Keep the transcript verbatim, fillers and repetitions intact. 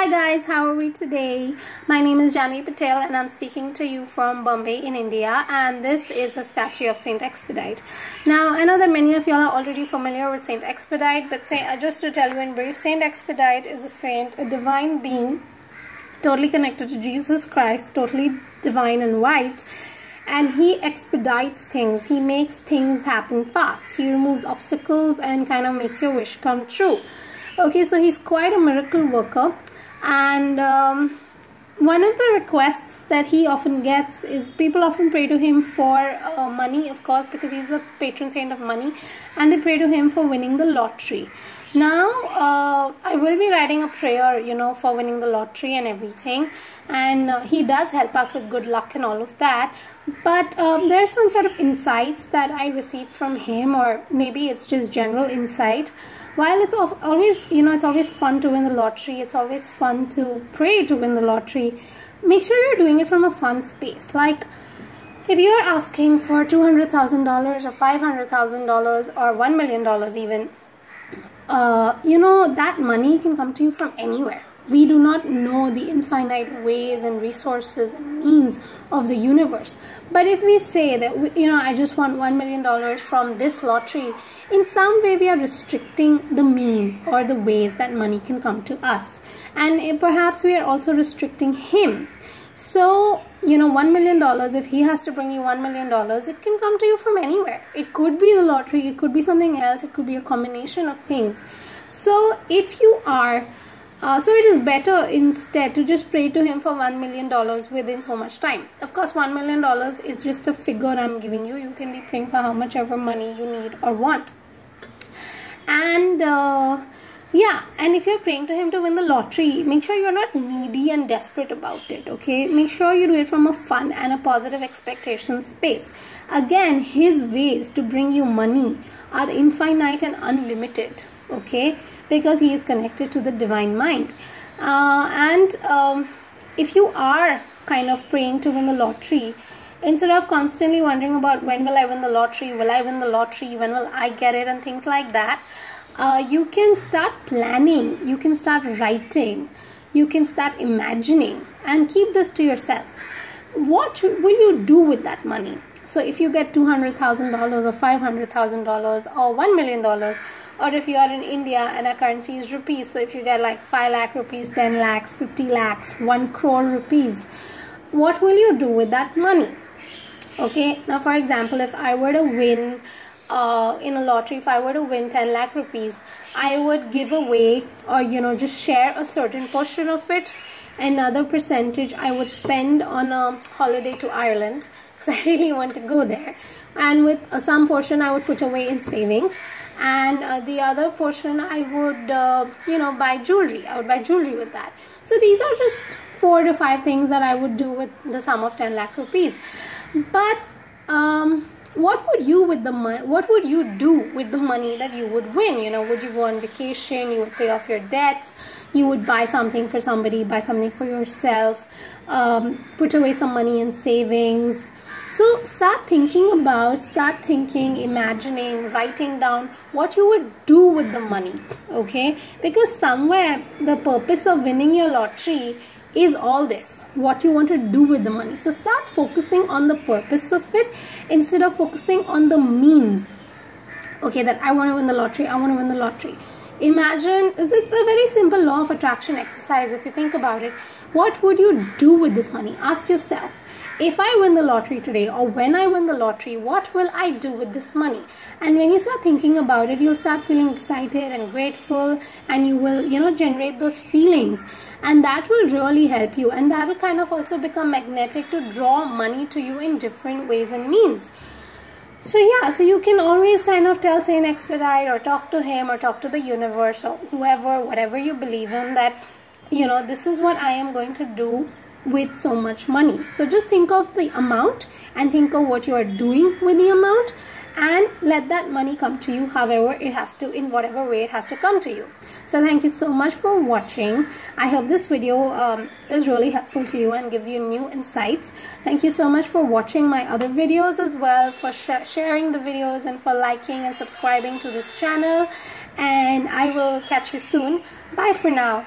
Hi guys, how are we today? My name is Janvi Patel and I'm speaking to you from Bombay in India, and this is a statue of Saint Expedite. Now I know that many of y'all are already familiar with Saint Expedite, but say, just to tell you in brief, Saint Expedite is a saint, a divine being, totally connected to Jesus Christ, totally divine and white. And he expedites things. He makes things happen fast. He removes obstacles and kind of makes your wish come true. Okay, so he's quite a miracle worker. And um, one of the requests that he often gets is people often pray to him for uh, money, of course, because he's the patron saint of money. And they pray to him for winning the lottery. Now, uh, I will be writing a prayer, you know, for winning the lottery and everything. And uh, he does help us with good luck and all of that. But um, there's some sort of insights that I received from him, or maybe it's just general insight. While it's always, you know, it's always fun to win the lottery, it's always fun to pray to win the lottery, make sure you're doing it from a fun space. Like, if you're asking for two hundred thousand dollars or five hundred thousand dollars or one million dollars even, uh, you know, that money can come to you from anywhere. We do not know the infinite ways and resources and means of the universe. But if we say that, we, you know, I just want one million dollars from this lottery, in some way we are restricting the means or the ways that money can come to us. And perhaps we are also restricting him. So, you know, one million dollars, if he has to bring you one million dollars, it can come to you from anywhere. It could be the lottery, it could be something else, it could be a combination of things. So, if you are... Uh, so it is better instead to just pray to him for one million dollars within so much time. Of course, one million dollars is just a figure I'm giving you. You can be praying for how much ever money you need or want. And uh, yeah, and if you're praying to him to win the lottery, make sure you're not needy and desperate about it, okay? Make sure you do it from a fun and a positive expectation space. Again, his ways to bring you money are infinite and unlimited. Okay, because he is connected to the divine mind. Uh, and um, if you are kind of praying to win the lottery, instead of constantly wondering about when will I win the lottery, will I win the lottery, when will I get it and things like that, uh, you can start planning, you can start writing, you can start imagining, and keep this to yourself. What will you do with that money? So if you get two hundred thousand dollars or five hundred thousand dollars or one million dollars, or if you are in India and our currency is rupees, so if you get like five lakh rupees, ten lakhs, fifty lakhs, one crore rupees, what will you do with that money? Okay, now for example, if I were to win uh, in a lottery, if I were to win ten lakh rupees, I would give away, or you know, just share a certain portion of it. Another percentage I would spend on a holiday to Ireland, because I really want to go there. And with uh, some portion I would put away in savings. And uh, the other portion I would, uh, you know, buy jewelry. I would buy jewelry with that. So these are just four to five things that I would do with the sum of ten lakh rupees. But um, what would you with the money? What would you do with the money that you would win? You know, would you go on vacation? You would pay off your debts. You would buy something for somebody. Buy something for yourself. Um, put away some money in savings. So start thinking about, start thinking, imagining, writing down what you would do with the money, okay? Because somewhere the purpose of winning your lottery is all this, what you want to do with the money. So start focusing on the purpose of it instead of focusing on the means. Okay, that I want to win the lottery, I want to win the lottery. Imagine, it's a very simple law of attraction exercise if you think about it. What would you do with this money? Ask yourself. If I win the lottery today, or when I win the lottery, what will I do with this money? And when you start thinking about it, you'll start feeling excited and grateful, and you will, you know, generate those feelings. And that will really help you. And that will kind of also become magnetic to draw money to you in different ways and means. So yeah, so you can always kind of tell Saint Expedite, or talk to him, or talk to the universe, or whoever, whatever you believe in, that, you know, this is what I am going to do with so much money. So just think of the amount and think of what you are doing with the amount, and let that money come to you however it has to, in whatever way it has to come to you. So thank you so much for watching. I hope this video um, is really helpful to you and gives you new insights. Thank you so much for watching my other videos as well, for sh sharing the videos, and for liking and subscribing to this channel. And I will catch you soon. Bye for now.